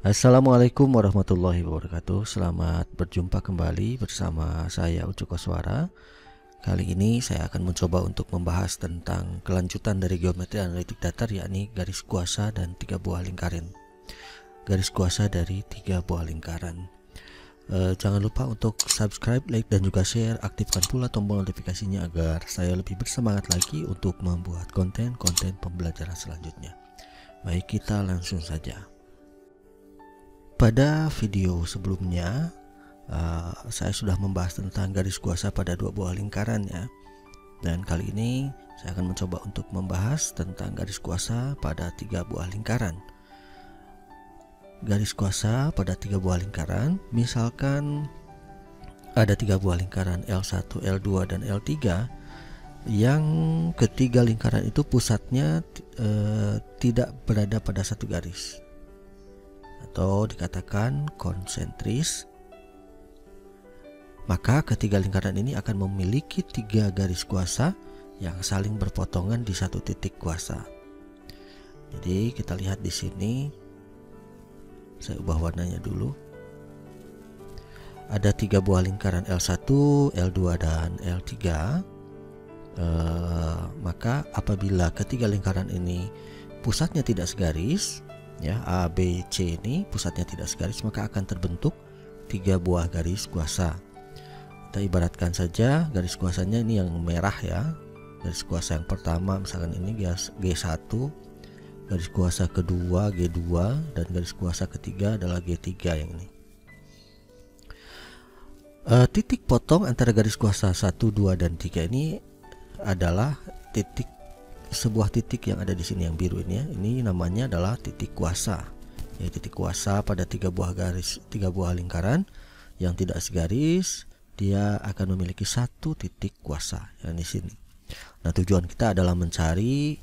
Assalamualaikum warahmatullahi wabarakatuh. Selamat berjumpa kembali bersama saya Ucu Koswara. Kali ini saya akan mencoba untuk membahas tentang kelanjutan dari geometri analitik datar, yakni garis kuasa dan tiga buah lingkaran. Garis kuasa dari tiga buah lingkaran. Jangan lupa untuk subscribe, like, dan juga share. Aktifkan pula tombol notifikasinya agar saya lebih bersemangat lagi untuk membuat konten-konten pembelajaran selanjutnya. Baik, kita langsung saja. Pada video sebelumnya saya sudah membahas tentang garis kuasa pada dua buah lingkaran ya. Dan kali ini saya akan mencoba untuk membahas tentang garis kuasa pada tiga buah lingkaran. Garis kuasa pada tiga buah lingkaran, misalkan ada tiga buah lingkaran L1, L2, dan L3. Yang ketiga lingkaran itu pusatnya tidak berada pada satu garis, atau dikatakan konsentris. Maka ketiga lingkaran ini akan memiliki tiga garis kuasa yang saling berpotongan di satu titik kuasa. Jadi kita lihat di sini, saya ubah warnanya dulu. Ada tiga buah lingkaran L1, L2, dan L3. Maka apabila ketiga lingkaran ini pusatnya tidak segaris, ya, A, B, C ini pusatnya tidak segaris, maka akan terbentuk tiga buah garis kuasa. Kita ibaratkan saja garis kuasanya ini yang merah ya. Garis kuasa yang pertama misalkan ini G1, garis kuasa kedua G2, dan garis kuasa ketiga adalah G3 yang ini. Titik potong antara garis kuasa 1, 2, dan 3 ini adalah titik, sebuah titik yang ada di sini yang biru ini ya. Ini namanya adalah titik kuasa. Ya, titik kuasa pada tiga buah lingkaran yang tidak segaris, dia akan memiliki satu titik kuasa yang di sini. Nah, tujuan kita adalah mencari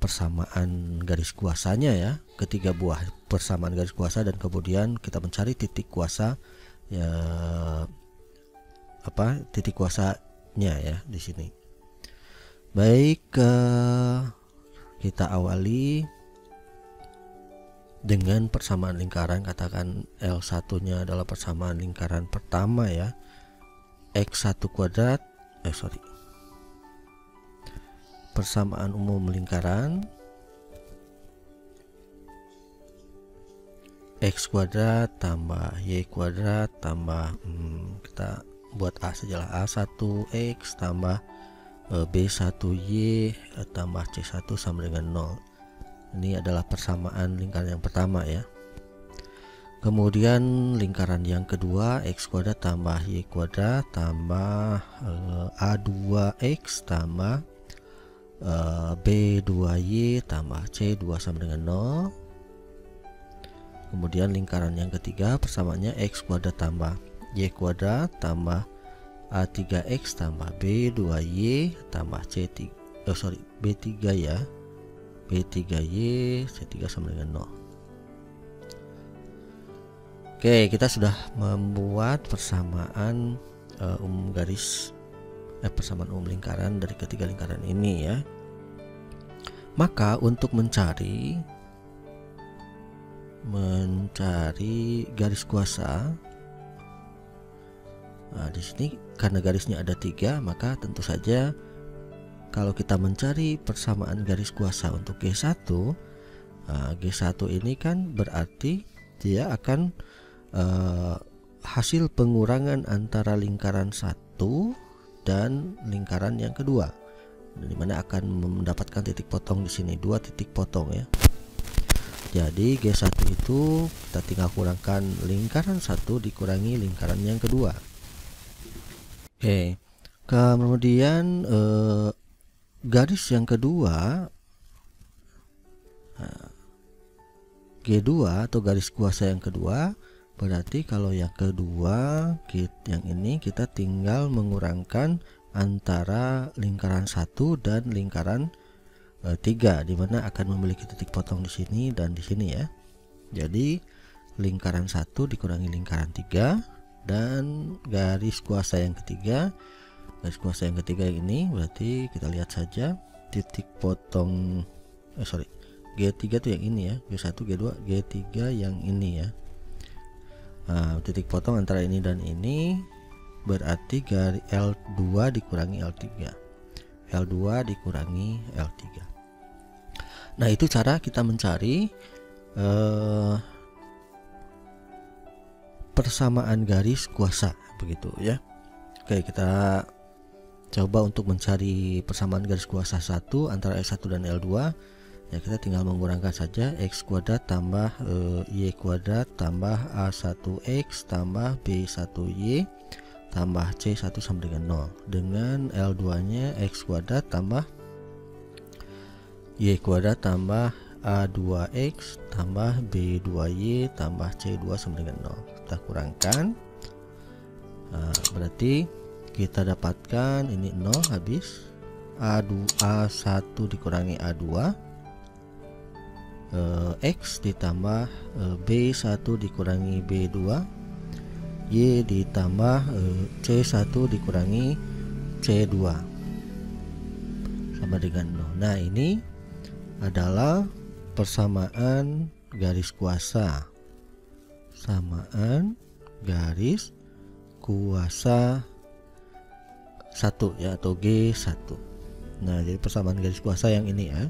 persamaan garis kuasanya ya, ketiga buah persamaan garis kuasa, dan kemudian kita mencari titik kuasa ya, titik kuasanya ya di sini. Baik, kita awali dengan persamaan lingkaran. Katakan L1 nya adalah persamaan lingkaran pertama ya, persamaan umum lingkaran X² tambah Y² tambah kita buat A sajalah, A1X tambah B1Y tambah C1 sama dengan 0. Ini adalah persamaan lingkaran yang pertama ya. Kemudian lingkaran yang kedua, X² tambah Y² tambah A2X tambah B2Y tambah C2 sama dengan 0. Kemudian lingkaran yang ketiga persamaannya X² tambah Y² tambah A3X tambah B2Y tambah B3 ya, B3Y C3 sama dengan 0. Oke, kita sudah membuat persamaan persamaan umum lingkaran dari ketiga lingkaran ini ya. Maka untuk mencari garis kuasa, nah, di sini karena garisnya ada tiga, maka tentu saja kalau kita mencari persamaan garis kuasa untuk G1, nah, G1 ini kan berarti dia akan hasil pengurangan antara lingkaran satu dan lingkaran yang kedua, dimana akan mendapatkan titik potong di sini, dua titik potong ya. Jadi G1 itu kita tinggal kurangkan lingkaran satu dikurangi lingkaran yang kedua. Oke, kemudian garis yang kedua, nah, G2 atau garis kuasa yang kedua, berarti kalau yang kedua yang ini kita tinggal mengurangkan antara lingkaran satu dan lingkaran tiga, dimana akan memiliki titik potong di sini dan di sini ya. Jadi lingkaran satu dikurangi lingkaran tiga, dan garis kuasa yang ketiga, ini berarti kita lihat saja titik potong G3 tuh yang ini ya, G1, G2, G3 yang ini ya. Nah, titik potong antara ini dan ini berarti L2 dikurangi L3, L2 dikurangi L3. Nah, itu cara kita mencari persamaan garis kuasa, begitu ya. Oke, kita coba untuk mencari persamaan garis kuasa 1 antara L1 dan L2. Ya, kita tinggal mengurangkan saja, x kuadrat tambah y kuadrat tambah a1x tambah b1y tambah c1 sama dengan 0, dengan L2 nya x kuadrat tambah y kuadrat tambah a2x tambah b2y tambah c2 sama dengan 0. Kita kurangkan, nah, berarti kita dapatkan ini 0 habis, a1 dikurangi a2 x ditambah b1 dikurangi b2, y ditambah c1 dikurangi c2 sama dengan 0. Nah, ini adalah persamaan garis kuasa, persamaan garis kuasa 1 ya, atau G1. Nah, jadi persamaan garis kuasa yang ini ya.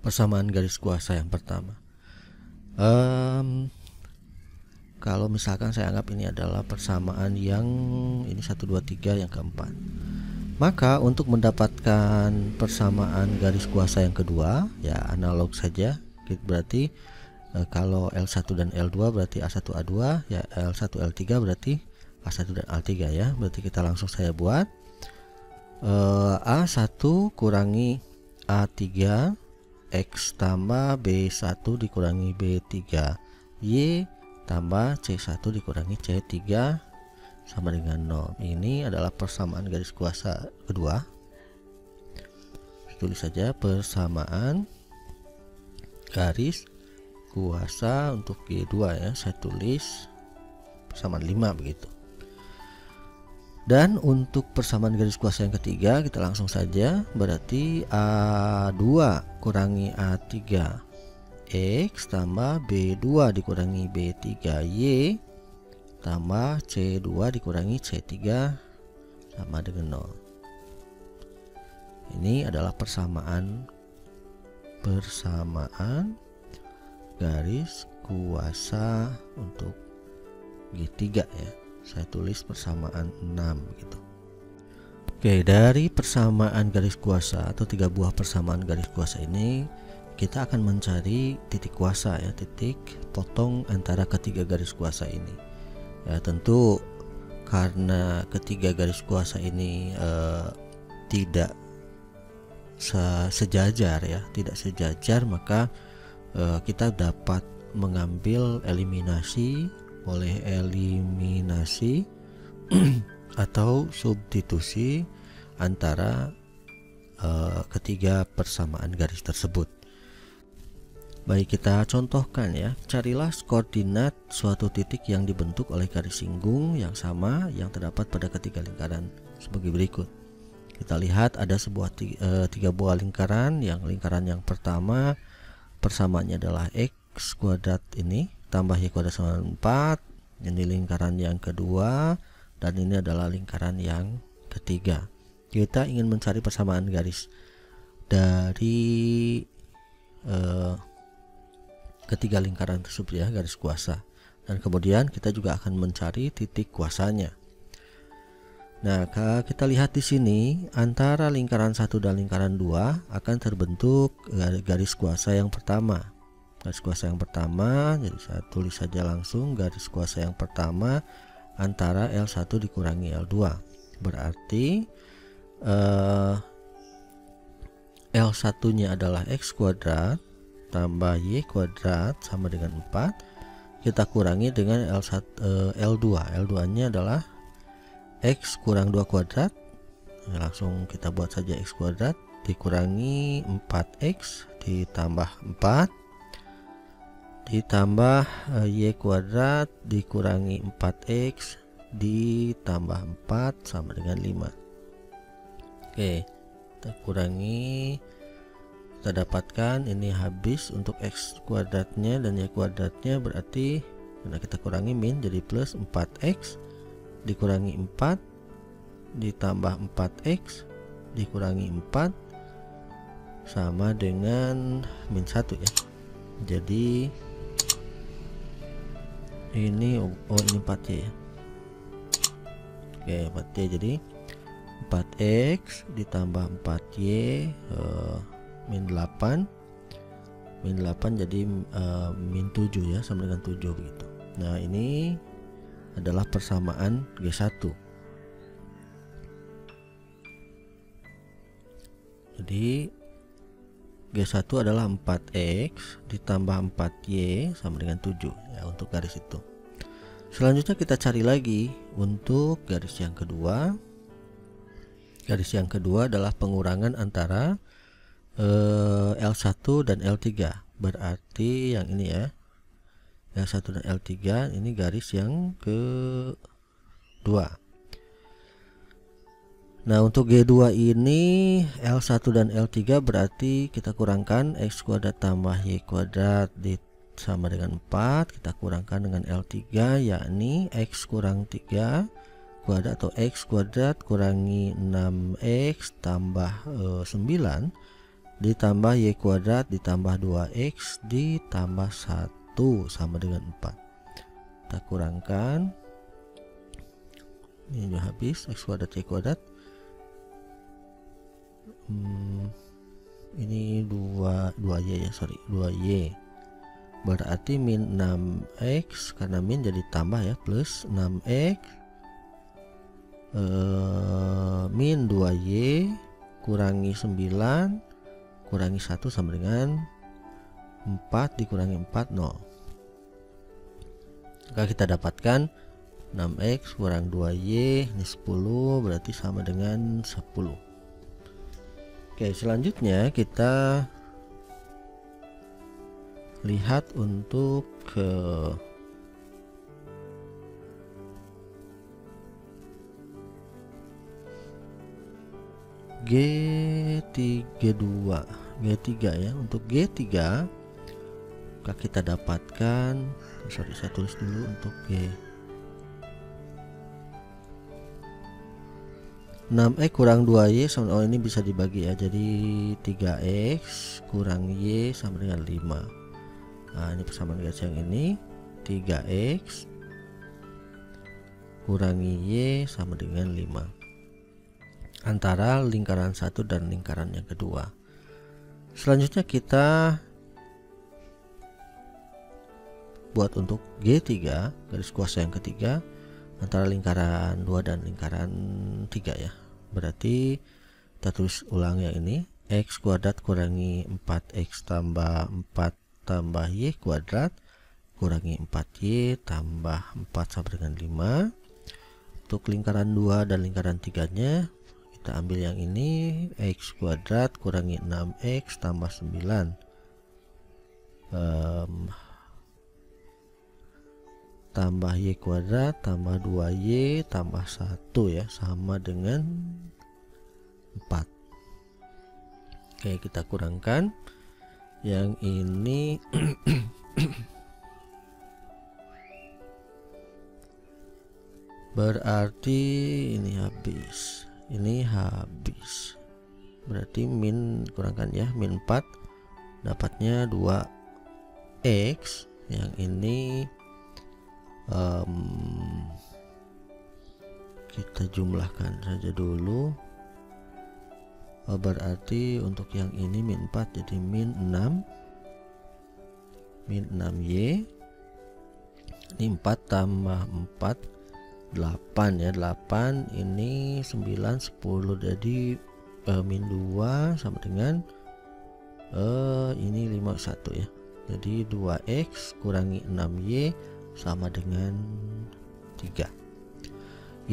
Persamaan garis kuasa yang pertama, kalau misalkan saya anggap ini adalah persamaan yang ini 1, 2, 3 yang keempat, maka untuk mendapatkan persamaan garis kuasa yang kedua ya analog saja, berarti kalau L1 dan L2 berarti A1 A2 ya, L1 L3 berarti A1 dan A3 ya. Berarti kita langsung saya buat A1 kurangi A3 x tambah b1 dikurangi b3, y tambah c1 dikurangi c3 sama dengan 0. Ini adalah persamaan garis kuasa kedua. Tulis saja persamaan garis kuasa untuk G2 ya, saya tulis persamaan 5 begitu. Dan untuk persamaan garis kuasa yang ketiga kita langsung saja, berarti A2 kurangi A3 X tambah B2 dikurangi B3, Y tambah C2 dikurangi C3 sama dengan 0. Ini adalah persamaan garis kuasa untuk G3 ya. Saya tulis persamaan 6 gitu. Oke, dari persamaan garis kuasa atau 3 buah persamaan garis kuasa ini kita akan mencari titik kuasa ya, titik potong antara ketiga garis kuasa ini. Ya, tentu karena ketiga garis kuasa ini tidak sejajar ya, tidak sejajar, maka kita dapat mengambil eliminasi, oleh eliminasi atau substitusi antara ketiga persamaan garis tersebut. Baik, kita contohkan ya. Carilah koordinat suatu titik yang dibentuk oleh garis singgung yang sama yang terdapat pada ketiga lingkaran sebagai berikut. Kita lihat ada sebuah 3 buah lingkaran. Yang lingkaran yang pertama persamaannya adalah x kuadrat ini tambah y kuadrat sama 4. Ini lingkaran yang kedua, dan ini adalah lingkaran yang ketiga. Kita ingin mencari persamaan garis dari ketiga lingkaran tersebut ya, garis kuasa. Dan kemudian kita juga akan mencari titik kuasanya. Nah, kita lihat di sini antara lingkaran 1 dan lingkaran 2 akan terbentuk garis kuasa yang pertama. Garis kuasa yang pertama, jadi saya tulis saja langsung garis kuasa yang pertama antara L1 dikurangi L2, berarti L1 nya adalah X kuadrat tambah Y kuadrat sama dengan 4, kita kurangi dengan L2, L2 nya adalah X kurang 2 kuadrat, langsung kita buat saja X kuadrat dikurangi 4X ditambah 4 ditambah y kuadrat dikurangi 4x ditambah 4 sama dengan 5. Oke, kita kurangi, kita dapatkan ini habis untuk x kuadratnya dan y kuadratnya, berarti karena kita kurangi min jadi plus 4x dikurangi 4 ditambah 4x dikurangi 4 sama dengan min 1 ya. Jadi ini ini 4y ya. Oke 4y, jadi 4x ditambah 4y min 8 jadi min 7 ya, sama dengan 7 begitu. Nah ini adalah persamaan G1. Jadi G1 adalah 4x ditambah 4y sama dengan 7 ya, untuk garis itu. Selanjutnya kita cari lagi untuk garis yang kedua. Garis yang kedua adalah pengurangan antara L1 dan L3, berarti yang ini ya, L1 dan L3 ini garis yang kedua. Nah untuk G2 ini L1 dan L3 berarti kita kurangkan X kuadrat tambah Y kuadrat sama dengan 4, kita kurangkan dengan L3 yakni X kurang 3 kuadrat atau X kuadrat kurangi 6X tambah 9 ditambah y kuadrat ditambah 2x ditambah 1 sama dengan 4. Kita kurangkan, ini udah habis, x kuadrat y kuadrat. Ini 2y ya, sorry 2y berarti min 6x, karena min jadi tambah ya, plus 6x min 2y kurangi 9 kurangi 1 sama dengan 4 dikurangi 4, 0. Maka kita dapatkan 6x kurang 2y ini 10, berarti sama dengan 10. Oke selanjutnya kita lihat untuk G3 ya. Untuk G3 kita dapatkan, sorry saya tulis dulu untuk G, 6x kurang 2y sama, oh ini bisa dibagi ya, jadi 3x kurang y sama dengan 5. Nah ini persamaan garis yang ini, 3x kurangi y sama dengan 5 antara lingkaran satu dan lingkaran yang kedua. Selanjutnya kita buat untuk G3 garis kuasa yang ketiga antara lingkaran 2 dan lingkaran 3 ya, berarti kita tulis ulang yang ini, x kuadrat kurangi 4x tambah 4 tambah y kuadrat kurangi 4y tambah 4 sama dengan 5. Untuk lingkaran 2 dan lingkaran 3 nya kita ambil yang ini, x kuadrat kurangi 6x tambah 9 tambah y kuadrat tambah 2y tambah 1 ya sama dengan 4. Oke kita kurangkan yang ini berarti ini habis, berarti min kurangkan ya, min 4 dapatnya 2x, yang ini kita jumlahkan saja dulu, berarti untuk yang ini min 4 jadi min 6, min 6y ini 4 tambah 4 8 ya, 8 ini 9 10 jadi min 2 sama dengan ini 51 ya, jadi 2x kurangi 6y sama dengan 3.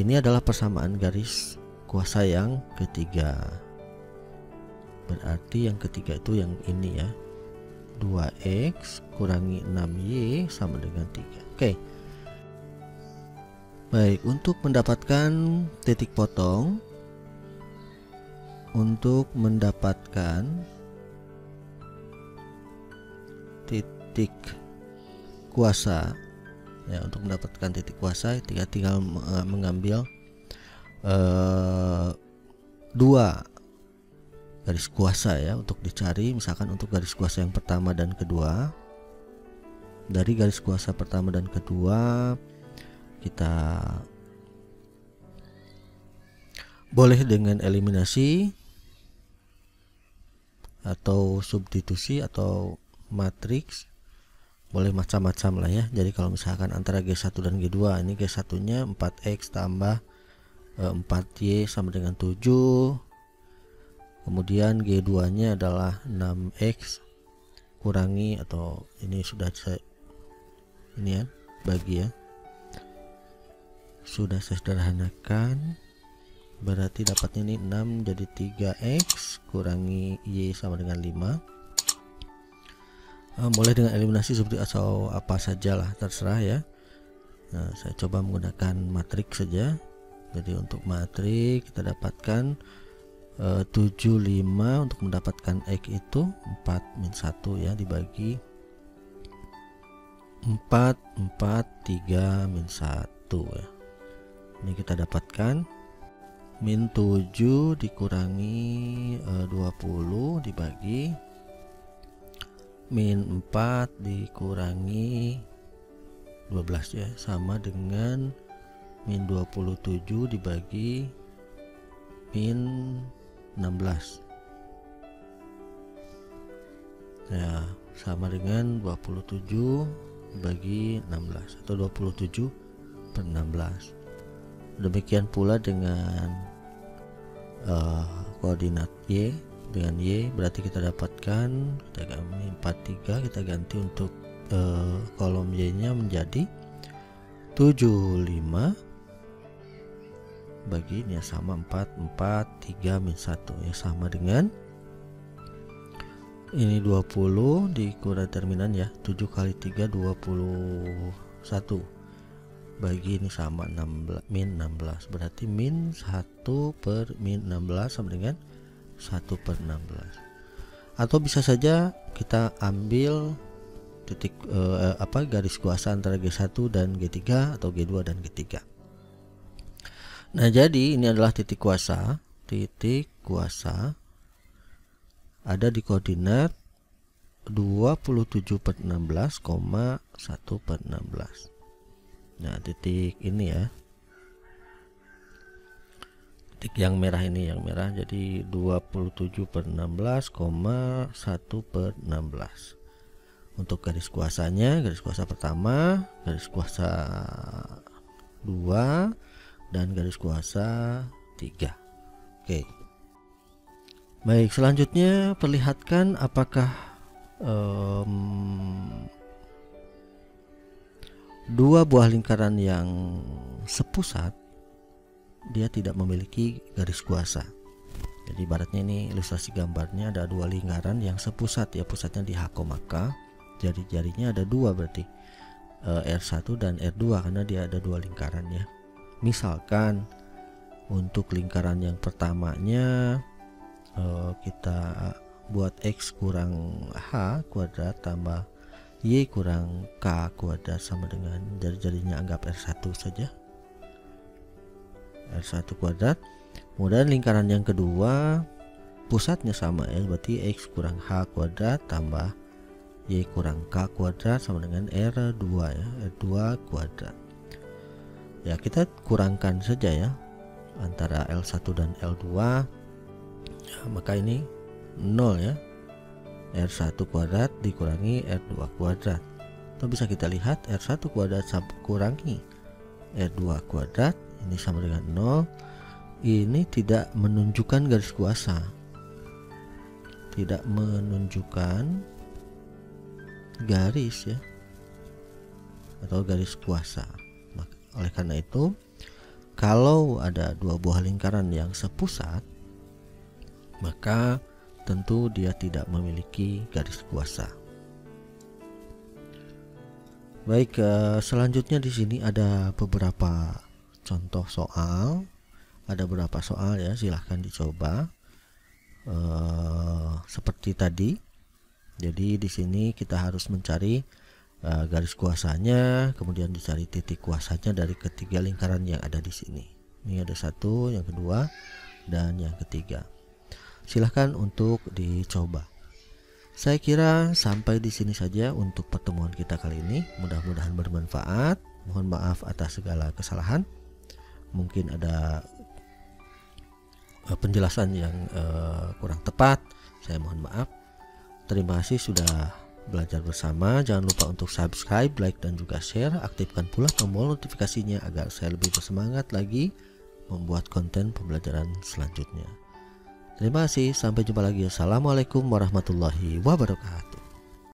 Ini adalah persamaan garis kuasa yang ketiga, berarti yang ketiga itu yang ini ya, 2x kurangi 6y sama dengan 3. Oke. Baik, untuk mendapatkan titik potong untuk mendapatkan titik kuasa ya, untuk mendapatkan titik kuasa kita tinggal mengambil dua garis kuasa ya, untuk dicari. Misalkan untuk garis kuasa yang pertama dan kedua, dari garis kuasa pertama dan kedua kita boleh dengan eliminasi atau substitusi atau matriks, boleh macam-macam lah ya. Jadi kalau misalkan antara G1 dan G2, ini G1 nya 4X tambah 4Y sama dengan 7, kemudian G2 nya adalah 6X kurangi, atau ini sudah saya ini ya, bagi ya, sudah saya sederhanakan. Berarti dapatnya ini 6 jadi 3x kurangi y sama dengan 5. Boleh dengan eliminasi seperti atau apa sajalah, terserah ya. Nah, saya coba menggunakan matriks saja. Jadi untuk matriks kita dapatkan 75. Untuk mendapatkan x itu 4 min 1 ya, dibagi 4 4 3 min 1 ya. Ini kita dapatkan min 7 dikurangi 20 dibagi min 4 dikurangi 12 ya, sama dengan min 27 dibagi min 16 ya, sama dengan 27 dibagi 16 atau 27/16. Demikian pula dengan koordinat y, dengan y berarti kita dapatkan, kita ganti 43, kita ganti untuk kolom y nya menjadi 75 bagi ini sama 4 4 3 min 1 ya, sama dengan ini 20 dikurangi terminan ya, 7 kali 3 21 bagi ini sama 16, min 16 berarti min 1/min 16 sama dengan 1/16. Atau bisa saja kita ambil titik garis kuasa antara G1 dan G3 atau G2 dan G3. Nah, jadi ini adalah titik kuasa. Titik kuasa ada di koordinat 27/16, 1/16. Nah, titik ini ya, titik yang merah ini, yang merah, jadi 27/16, 1/16. Untuk garis kuasanya, garis kuasa pertama, garis kuasa 2, dan garis kuasa 3. Oke, baik, selanjutnya perlihatkan apakah dua buah lingkaran yang sepusat dia tidak memiliki garis kuasa. Jadi ibaratnya ini ilustrasi gambarnya ada dua lingkaran yang sepusat ya, pusatnya di H,K, jari-jarinya ada dua berarti R1 dan R2 karena dia ada dua lingkaran ya. Misalkan untuk lingkaran yang pertamanya kita buat X kurang H kuadrat tambah Y kurang K kuadrat sama dengan jari-jarinya anggap R1 saja, R1 kuadrat. Kemudian lingkaran yang kedua pusatnya sama ya, berarti X kurang H kuadrat tambah Y kurang K kuadrat sama dengan R2 ya, R2 kuadrat ya. Kita kurangkan saja ya antara L1 dan L2 ya, maka ini 0 ya, R1 kuadrat dikurangi R2 kuadrat. Atau bisa kita lihat R1 kuadrat kurangi R2 kuadrat ini sama dengan 0. Ini tidak menunjukkan garis kuasa, tidak menunjukkan garis ya, atau garis kuasa. Oleh karena itu kalau ada dua buah lingkaran yang sepusat maka tentu dia tidak memiliki garis kuasa. Baik, selanjutnya di sini ada beberapa contoh soal, ada beberapa soal ya, silahkan dicoba. seperti tadi. Jadi di sini kita harus mencari garis kuasanya, kemudian dicari titik kuasanya dari ketiga lingkaran yang ada di sini. Ini ada satu, yang kedua, dan yang ketiga. Silahkan untuk dicoba. Saya kira sampai di sini saja untuk pertemuan kita kali ini. Mudah-mudahan bermanfaat. Mohon maaf atas segala kesalahan. Mungkin ada penjelasan yang kurang tepat. Saya mohon maaf. Terima kasih sudah belajar bersama. Jangan lupa untuk subscribe, like, dan juga share. Aktifkan pula tombol notifikasinya agar saya lebih bersemangat lagi membuat konten pembelajaran selanjutnya. Terima kasih. Sampai jumpa lagi. Assalamualaikum warahmatullahi wabarakatuh.